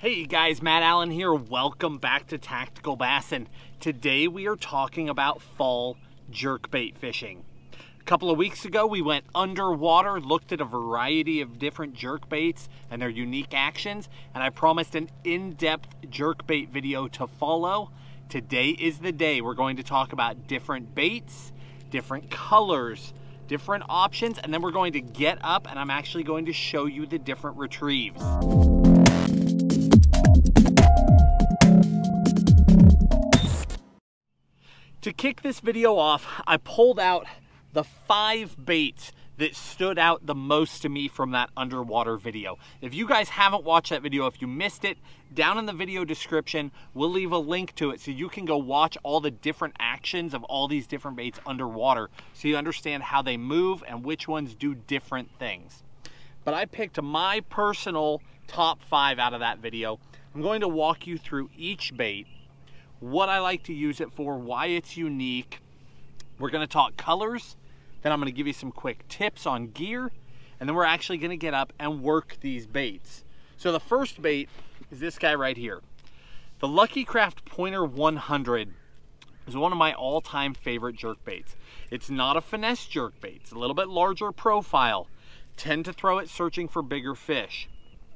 Hey guys, Matt Allen here. Welcome back to Tactical Bassin. Today we are talking about fall jerkbait fishing. A couple of weeks ago we went underwater, looked at a variety of different jerkbaits and their unique actions, and I promised an in-depth jerkbait video to follow. Today is the day. We're going to talk about different baits, different colors, different options, and then we're going to get up and I'm actually going to show you the different retrieves. To kick this video off, I pulled out the 5 baits that stood out the most to me from that underwater video. If you guys haven't watched that video, if you missed it, down in the video description, we'll leave a link to it so you can go watch all the different actions of all these different baits underwater so you understand how they move and which ones do different things. But I picked my personal top 5 out of that video. I'm going to walk you through each bait, what I like to use it for, why it's unique. We're gonna talk colors, then I'm gonna give you some quick tips on gear, and then we're actually gonna get up and work these baits. So the first bait is this guy right here. The Lucky Craft Pointer 100 is one of my all-time favorite jerkbaits. It's not a finesse jerkbait, it's a little bit larger profile. Tend to throw it searching for bigger fish.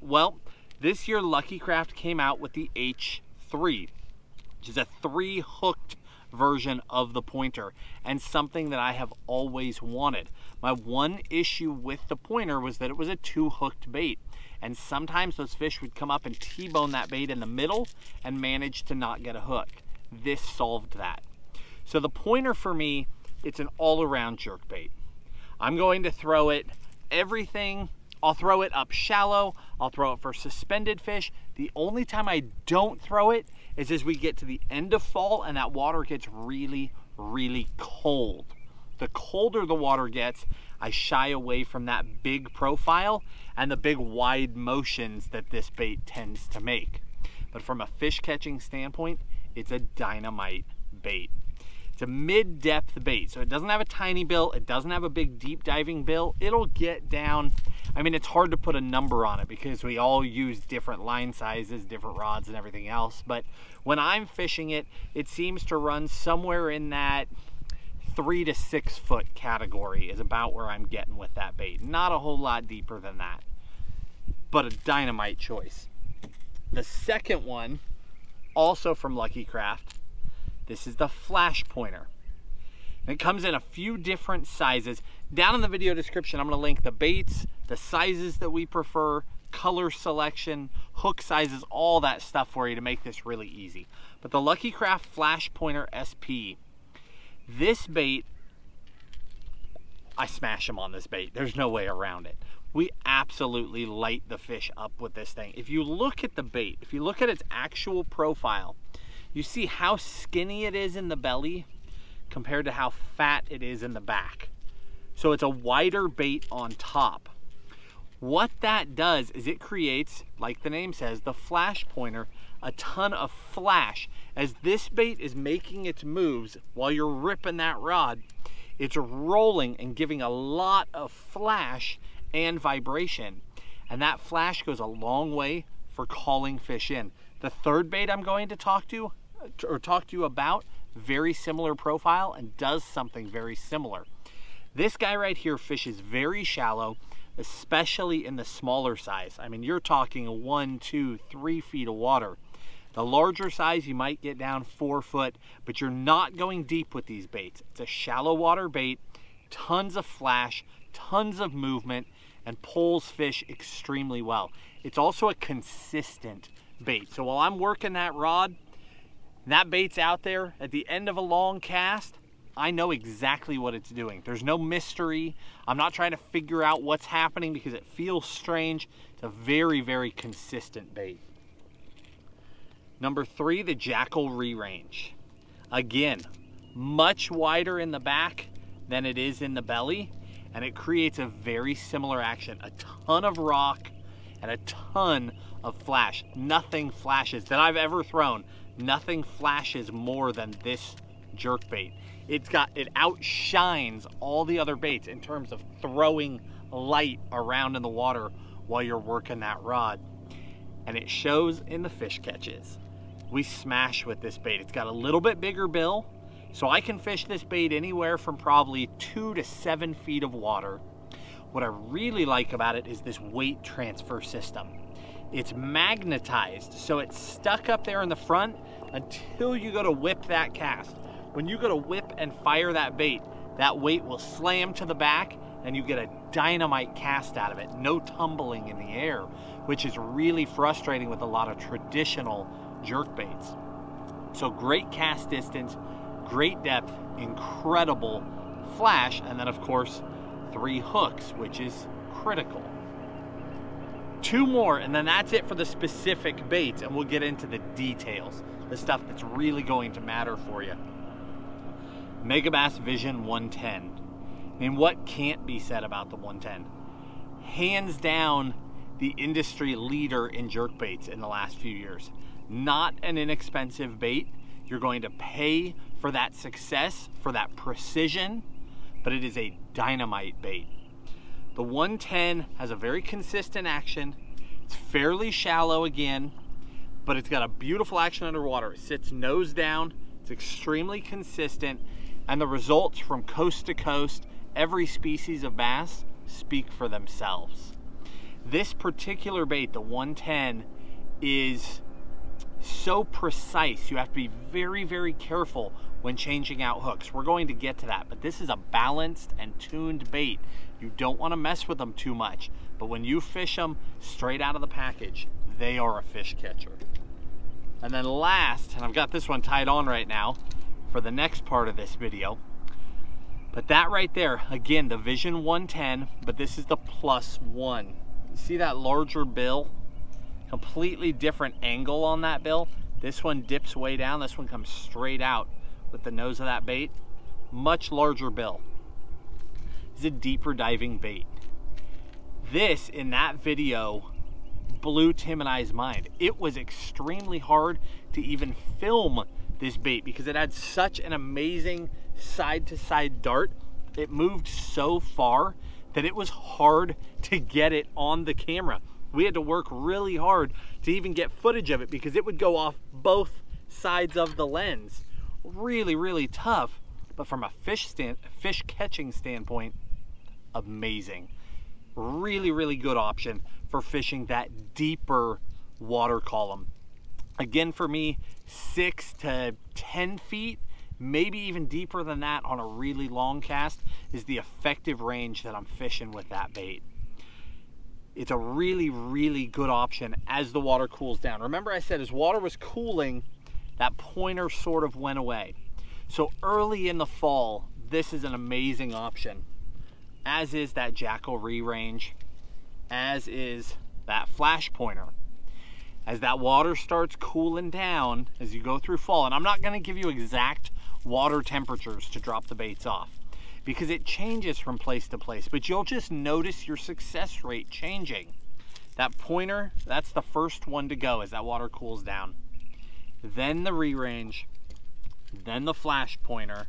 Well, this year Lucky Craft came out with the H3. Which is a 3-hooked version of the pointer and something that I have always wanted. My one issue with the pointer was that it was a 2-hooked bait, and sometimes those fish would come up and T-bone that bait in the middle and manage to not get a hook. This solved that. So the pointer for me, it's an all-around jerkbait. I'm going to throw it everything. I'll throw it up shallow, I'll throw it for suspended fish. The only time I don't throw it is as we get to the end of fall and that water gets really, really cold. The colder the water gets, I shy away from that big profile and the big wide motions that this bait tends to make. But from a fish catching standpoint, it's a dynamite bait. It's a mid-depth bait, so it doesn't have a tiny bill, it doesn't have a big deep diving bill. It'll get down, I mean, it's hard to put a number on it because we all use different line sizes, different rods and everything else, but when I'm fishing it, it seems to run somewhere in that 3 to 6 foot category is about where I'm getting with that bait. Not a whole lot deeper than that, but a dynamite choice. The second one, also from Lucky Craft, this is the Flash Pointer. And it comes in a few different sizes. Down in the video description, I'm gonna link the baits, the sizes that we prefer, color selection, hook sizes, all that stuff for you to make this really easy. But the Lucky Craft Flash Pointer SP, this bait, I smash them on this bait. There's no way around it. We absolutely light the fish up with this thing. If you look at the bait, if you look at its actual profile, you see how skinny it is in the belly compared to how fat it is in the back. So it's a wider bait on top. What that does is it creates, like the name says, the Flash Pointer, a ton of flash. As this bait is making its moves while you're ripping that rod, it's rolling and giving a lot of flash and vibration. And that flash goes a long way for calling fish in. The third bait I'm going to talk to you about, very similar profile and does something very similar. This guy right here fishes very shallow, especially in the smaller size. I mean, you're talking 1, 2, 3 feet of water. The larger size, you might get down 4 foot, but you're not going deep with these baits. It's a shallow water bait, tons of flash, tons of movement, and pulls fish extremely well. It's also a consistent bait. So while I'm working that rod, that bait's out there at the end of a long cast, I know exactly what it's doing. There's no mystery. I'm not trying to figure out what's happening because it feels strange. It's a very, very consistent bait. Number 3, the Jackall Rerange. Again, much wider in the back than it is in the belly, and it creates a very similar action. A ton of rock and a ton of flash. Nothing flashes that I've ever thrown. Nothing flashes more than this jerkbait. It outshines all the other baits in terms of throwing light around in the water while you're working that rod. and it shows in the fish catches. We smash with this bait. It's got a little bit bigger bill, so I can fish this bait anywhere from probably 2 to 7 feet of water. What I really like about it is this weight transfer system. It's magnetized, so it's stuck up there in the front until you go to whip that cast. When you go to whip and fire that bait, that weight will slam to the back and you get a dynamite cast out of it. No tumbling in the air, which is really frustrating with a lot of traditional jerk baits. So great cast distance, great depth, incredible flash, and then of course 3 hooks, which is critical. 2 more, and then that's it for the specific baits, and we'll get into the details, the stuff that's really going to matter for you. Megabass Vision 110. I mean, what can't be said about the 110? Hands down, the industry leader in jerk baits in the last few years. Not an inexpensive bait. You're going to pay for that success, for that precision, but it is a dynamite bait. The 110 has a very consistent action. It's fairly shallow again, but it's got a beautiful action underwater. It sits nose down. It's extremely consistent, and the results from coast to coast, every species of bass, speak for themselves. This particular bait, the 110, is so precise. You have to be very, very careful when changing out hooks. We're going to get to that, but this is a balanced and tuned bait. You don't want to mess with them too much, but when you fish them straight out of the package, they are a fish catcher. And then last, and I've got this one tied on right now for the next part of this video, but that right there, again, the Vision 110, but this is the +1. You see that larger bill? Completely different angle on that bill. This one dips way down. This one comes straight out with the nose of that bait. Much larger bill. It's a deeper diving bait. This, in that video, blew Tim and I's mind. It was extremely hard to even film this bait because it had such an amazing side-to-side dart. It moved so far that it was hard to get it on the camera. We had to work really hard to even get footage of it because it would go off both sides of the lens. Really, really tough, but from a fish catching standpoint, amazing. Really, really good option for fishing that deeper water column. Again, for me, 6 to 10 feet, maybe even deeper than that on a really long cast is the effective range that I'm fishing with that bait. It's a really, really good option as the water cools down. Remember I said as water was cooling, that pointer sort of went away. So early in the fall, this is an amazing option, as is that Jackall Rerange, as is that flash pointer. As that water starts cooling down as you go through fall, and I'm not gonna give you exact water temperatures to drop the baits off, because it changes from place to place, but you'll just notice your success rate changing. That pointer, that's the first one to go as that water cools down. Then the re-range, then the flash pointer.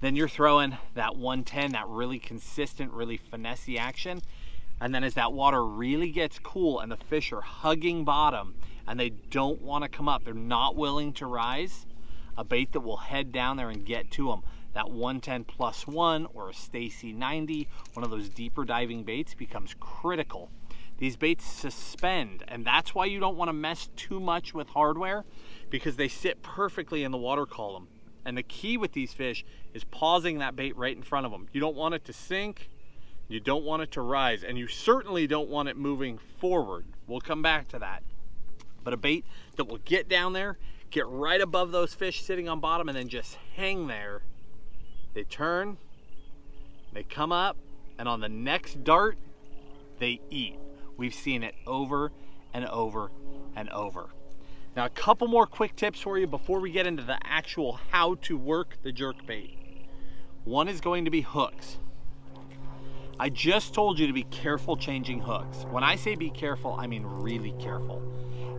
Then you're throwing that 110, that really consistent, really finessey action. And then as that water really gets cool and the fish are hugging bottom and they don't wanna come up, they're not willing to rise, a bait that will head down there and get to them. That 110 +1 or a Stacey 90, one of those deeper diving baits, becomes critical. These baits suspend, and that's why you don't want to mess too much with hardware, because they sit perfectly in the water column. And the key with these fish is pausing that bait right in front of them. You don't want it to sink, you don't want it to rise, and you certainly don't want it moving forward. We'll come back to that. But a bait that will get down there, get right above those fish sitting on bottom, and then just hang there. They turn, they come up, and on the next dart, they eat. We've seen it over and over and over. Now, a couple more quick tips for you before we get into the actual how to work the jerkbait. One is going to be hooks. I just told you to be careful changing hooks. When I say be careful, I mean really careful.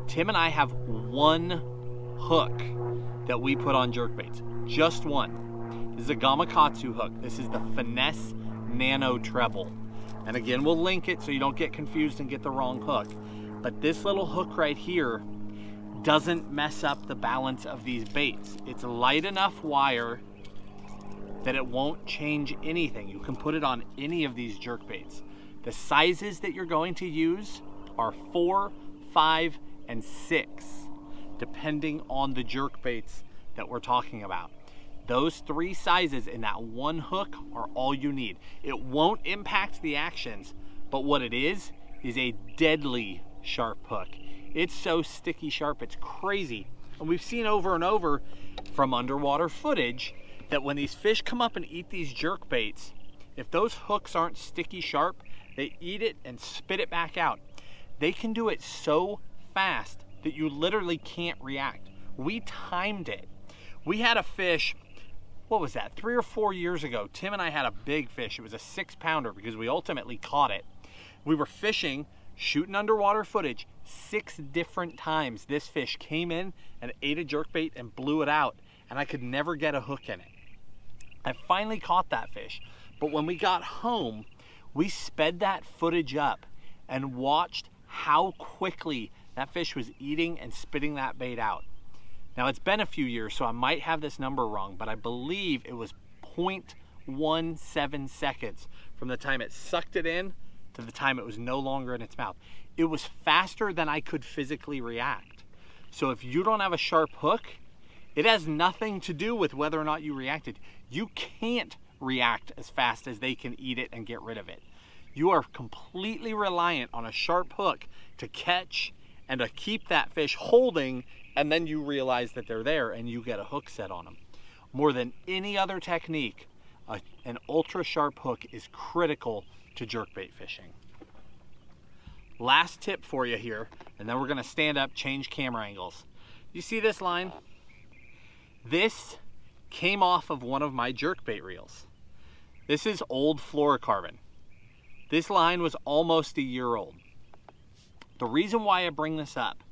Tim and I have one hook that we put on jerkbaits, just one. This is a Gamakatsu hook. This is the Finesse Nano Treble. And again, we'll link it so you don't get confused and get the wrong hook. But this little hook right here doesn't mess up the balance of these baits. It's light enough wire that it won't change anything. You can put it on any of these jerk baits. The sizes that you're going to use are 4, 5, and 6, depending on the jerk baits that we're talking about. Those 3 sizes in that one hook are all you need. It won't impact the actions, but what it is a deadly sharp hook. It's so sticky sharp, it's crazy. And we've seen over and over from underwater footage that when these fish come up and eat these jerk baits, if those hooks aren't sticky sharp, they eat it and spit it back out. They can do it so fast that you literally can't react. We timed it. We had a fish, what was that, 3 or 4 years ago, Tim and I had a big fish. It was a 6-pounder because we ultimately caught it. We were fishing, shooting underwater footage 6 different times. This fish came in and ate a jerkbait and blew it out, and I could never get a hook in it. I finally caught that fish, but when we got home, we sped that footage up and watched how quickly that fish was eating and spitting that bait out. Now, it's been a few years, so I might have this number wrong, but I believe it was 0.17 seconds from the time it sucked it in to the time it was no longer in its mouth. It was faster than I could physically react. So if you don't have a sharp hook, it has nothing to do with whether or not you reacted. You can't react as fast as they can eat it and get rid of it. You are completely reliant on a sharp hook to catch and to keep that fish holding, and then you realize that they're there and you get a hook set on them. More than any other technique, an ultra sharp hook is critical to jerkbait fishing. Last tip for you here, and then we're gonna stand up, change camera angles. You see this line? This came off of one of my jerkbait reels. This is old fluorocarbon. This line was almost a year old. The reason why I bring this up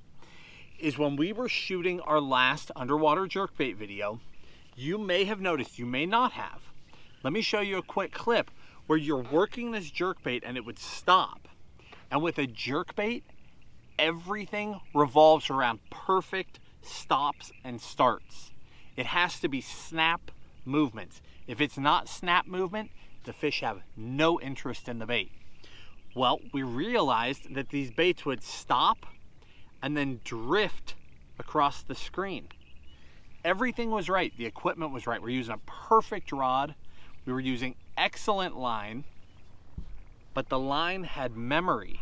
is when we were shooting our last underwater jerkbait video, you may have noticed, you may not have. Let me show you a quick clip where you're working this jerkbait and it would stop. And with a jerkbait, everything revolves around perfect stops and starts. It has to be snap movements. If it's not snap movement, the fish have no interest in the bait. Well, we realized that these baits would stop and then drift across the screen. Everything was right. The equipment was right. We're using a perfect rod. We were using excellent line, but the line had memory.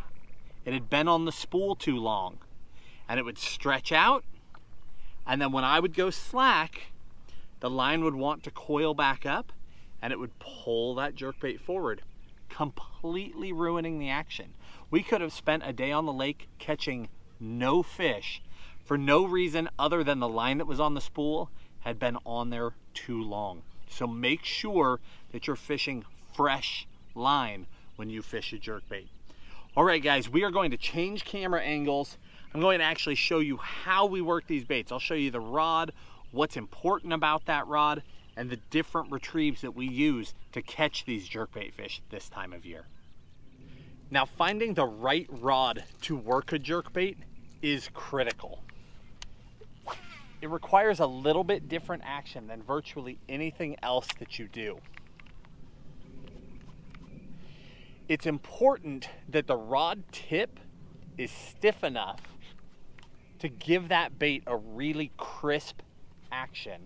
It had been on the spool too long, and it would stretch out. And then when I would go slack, the line would want to coil back up and it would pull that jerkbait forward, completely ruining the action. We could have spent a day on the lake catching no fish for no reason other than the line that was on the spool had been on there too long. So make sure that you're fishing fresh line when you fish a jerkbait. All right, guys, we are going to change camera angles. I'm going to actually show you how we work these baits. I'll show you the rod, what's important about that rod, and the different retrieves that we use to catch these jerkbait fish this time of year. Now, finding the right rod to work a jerkbait is critical. It requires a little bit different action than virtually anything else that you do. It's important that the rod tip is stiff enough to give that bait a really crisp action,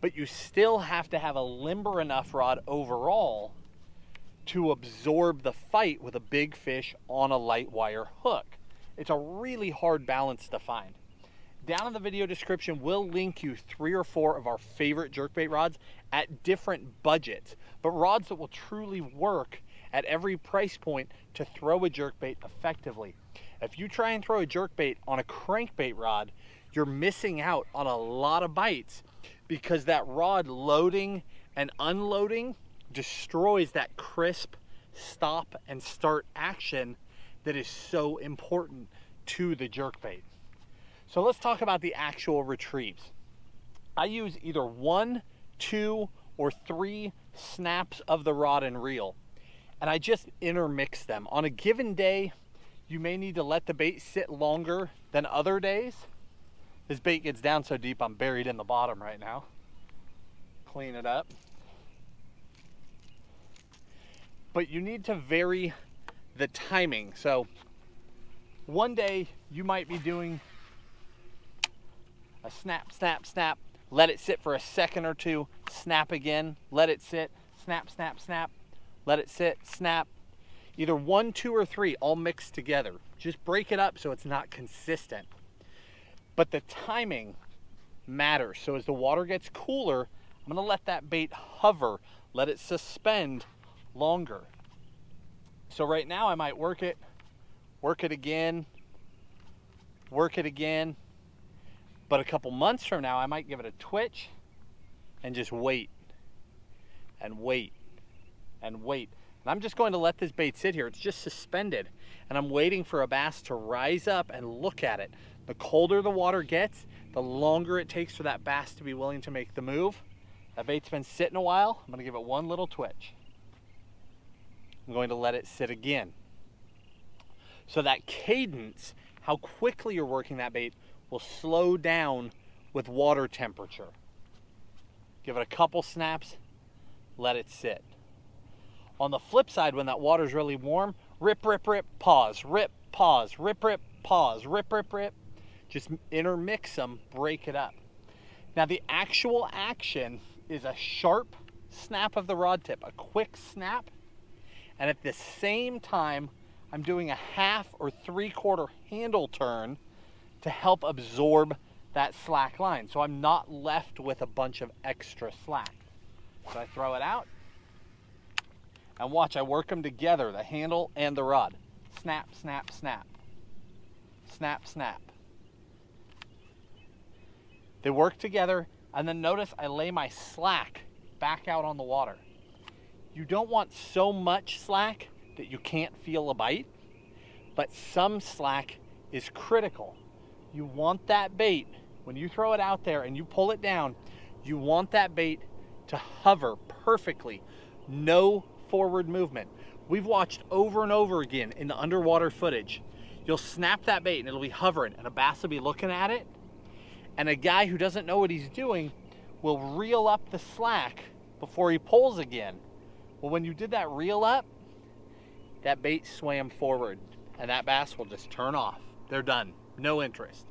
but you still have to have a limber enough rod overall to absorb the fight with a big fish on a light wire hook. It's a really hard balance to find. Down in the video description, we'll link you 3 or 4 of our favorite jerkbait rods at different budgets, but rods that will truly work at every price point to throw a jerkbait effectively. If you try and throw a jerkbait on a crankbait rod, you're missing out on a lot of bites because that rod loading and unloading destroys that crisp stop and start action that is so important to the jerkbait. So let's talk about the actual retrieves. I use either 1, 2, or 3 snaps of the rod and reel. and I just intermix them. On a given day, you may need to let the bait sit longer than other days. This bait gets down so deep, I'm buried in the bottom right now. Clean it up. But you need to vary the timing. So one day you might be doing a snap, snap, snap, let it sit for a second or two, snap again, let it sit, snap, snap, snap, let it sit, snap. Either one, two, or three all mixed together. Just break it up so it's not consistent. But the timing matters. So as the water gets cooler, I'm gonna let that bait hover, let it suspend longer. So right now I might work it again, but a couple months from now I might give it a twitch and just wait and wait and wait. And I'm just going to let this bait sit here. It's just suspended and I'm waiting for a bass to rise up and look at it. The colder the water gets, the longer it takes for that bass to be willing to make the move. That bait's been sitting a while. I'm gonna give it one little twitch. I'm going to let it sit again. So that cadence, how quickly you're working that bait, will slow down with water temperature. Give it a couple snaps, let it sit. On the flip side, when that water's really warm, rip, rip, rip, pause, rip, pause, rip, rip, pause, rip, rip, rip. Just intermix them, break it up. Now the actual action is a sharp snap of the rod tip, a quick snap, and at the same time, I'm doing a half or three-quarter handle turn to help absorb that slack line. So I'm not left with a bunch of extra slack. So I throw it out and watch, I work them together, the handle and the rod. Snap, snap, snap, snap, snap. They work together, and then notice I lay my slack back out on the water. You don't want so much slack that you can't feel a bite, but some slack is critical. You want that bait, when you throw it out there and you pull it down, you want that bait to hover perfectly. No forward movement. We've watched over and over again in the underwater footage. You'll snap that bait and it'll be hovering and a bass will be looking at it. And a guy who doesn't know what he's doing will reel up the slack before he pulls again. Well, when you did that reel up, that bait swam forward and that bass will just turn off. They're done, no interest.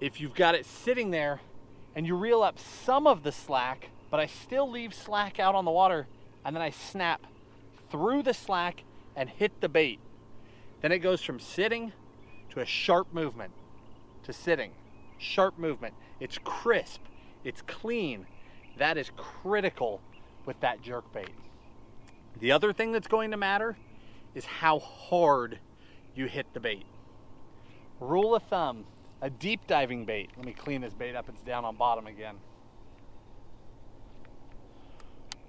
If you've got it sitting there and you reel up some of the slack, but I still leave slack out on the water, and then I snap through the slack and hit the bait. Then it goes from sitting to a sharp movement, to sitting, sharp movement. It's crisp, it's clean. That is critical with that jerkbait. The other thing that's going to matter is how hard you hit the bait. Rule of thumb, a deep diving bait. Let me clean this bait up, it's down on bottom again.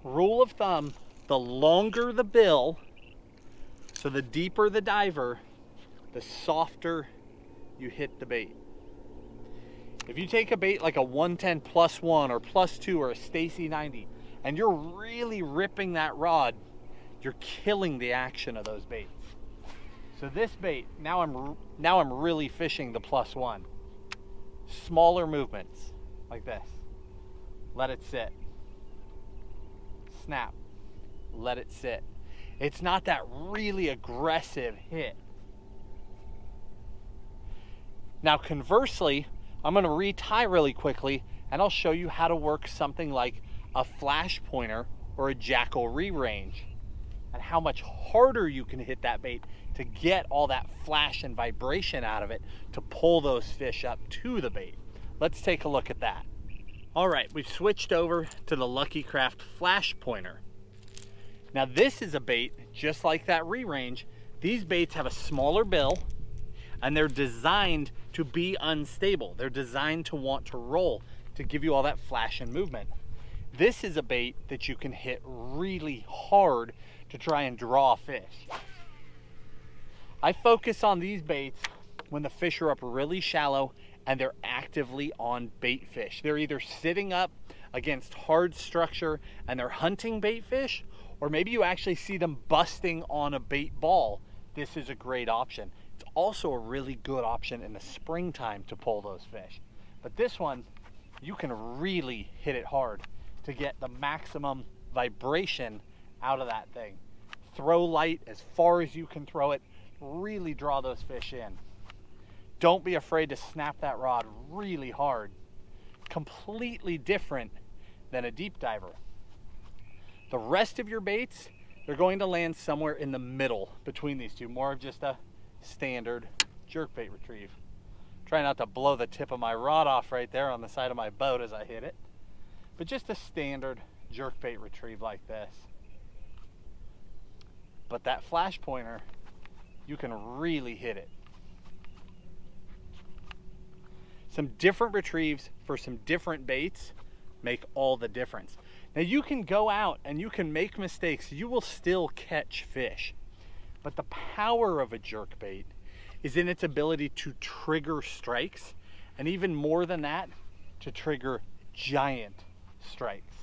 Rule of thumb, the longer the bill, so the deeper the diver, the softer you hit the bait. If you take a bait like a 110 plus one or plus two or a Stacey 90, and you're really ripping that rod, you're killing the action of those baits. So this bait, now I'm really fishing the plus one. Smaller movements, like this. Let it sit. Snap. Let it sit. It's not that really aggressive hit. Now conversely, I'm gonna retie really quickly and I'll show you how to work something like a flash pointer or a Jackall Rerange, and how much harder you can hit that bait to get all that flash and vibration out of it to pull those fish up to the bait. Let's take a look at that. All right, we've switched over to the Lucky Craft Flash Pointer. Now this is a bait just like that Rerange. These baits have a smaller bill and they're designed to be unstable. They're designed to want to roll, to give you all that flash and movement. This is a bait that you can hit really hard to try and draw fish. I focus on these baits when the fish are up really shallow and they're actively on bait fish. They're either sitting up against hard structure and they're hunting bait fish, or maybe you actually see them busting on a bait ball, this is a great option. It's also a really good option in the springtime to pull those fish. But this one, you can really hit it hard to get the maximum vibration out of that thing. Throw light as far as you can throw it, really draw those fish in. Don't be afraid to snap that rod really hard. Completely different than a deep diver. The rest of your baits, they're going to land somewhere in the middle between these two, more of just a standard jerkbait retrieve. Try not to blow the tip of my rod off right there on the side of my boat as I hit it, but just a standard jerkbait retrieve like this. But that flash pointer, you can really hit it. Some different retrieves for some different baits make all the difference. Now you can go out and you can make mistakes. You will still catch fish. But the power of a jerkbait is in its ability to trigger strikes, and even more than that, to trigger giant strikes.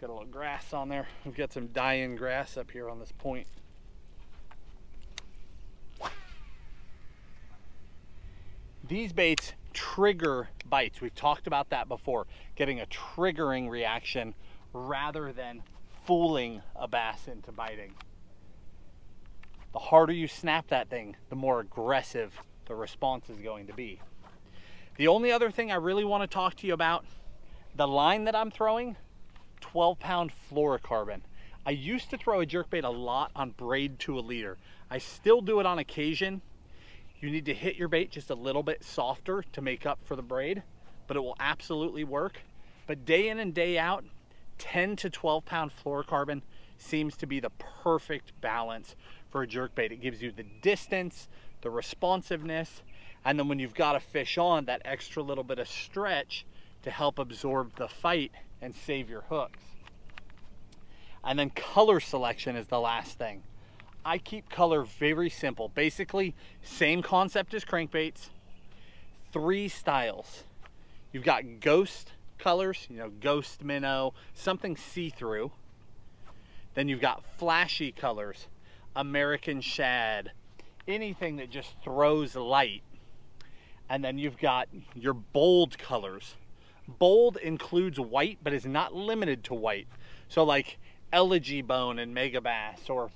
Got a little grass on there. We've got some dying grass up here on this point. These baits trigger bites. We've talked about that before, getting a triggering reaction rather than fooling a bass into biting. The harder you snap that thing, the more aggressive the response is going to be. The only other thing I really want to talk to you about, the line that I'm throwing, 12-pound fluorocarbon. I used to throw a jerkbait a lot on braid to a leader. I still do it on occasion. You need to hit your bait just a little bit softer to make up for the braid, but it will absolutely work. But day in and day out, 10 to 12-pound fluorocarbon seems to be the perfect balance for a jerkbait. It gives you the distance, the responsiveness, and then when you've got a fish on, that extra little bit of stretch to help absorb the fight and save your hooks. And then color selection is the last thing. I keep color very simple. Basically, same concept as crankbaits, 3 styles. You've got ghost colors, you know, ghost minnow, something see-through. Then you've got flashy colors, American shad, anything that just throws light. And then you've got your bold colors. Bold includes white, but is not limited to white. So like elegy bone and megabass, or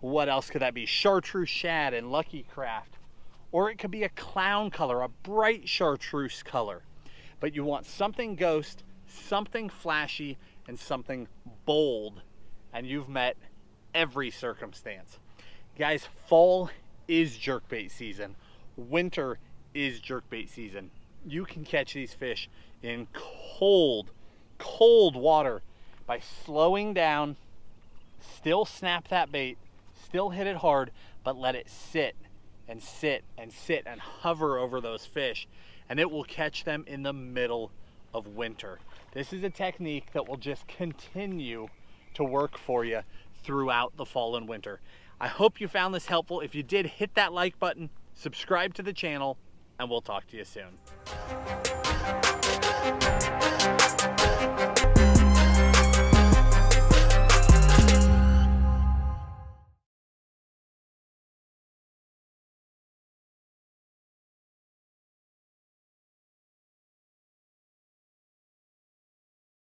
what else could that be? Chartreuse shad and Lucky Craft. Or it could be a clown color, a bright chartreuse color. But you want something ghost, something flashy, and something bold. And you've met every circumstance. Guys, fall is jerkbait season. Winter is jerkbait season. You can catch these fish in cold, cold water by slowing down, still snap that bait, still hit it hard, but let it sit and sit and sit and hover over those fish, and it will catch them in the middle of winter. This is a technique that will just continue to work for you throughout the fall and winter. I hope you found this helpful. If you did, hit that like button, subscribe to the channel, and we'll talk to you soon.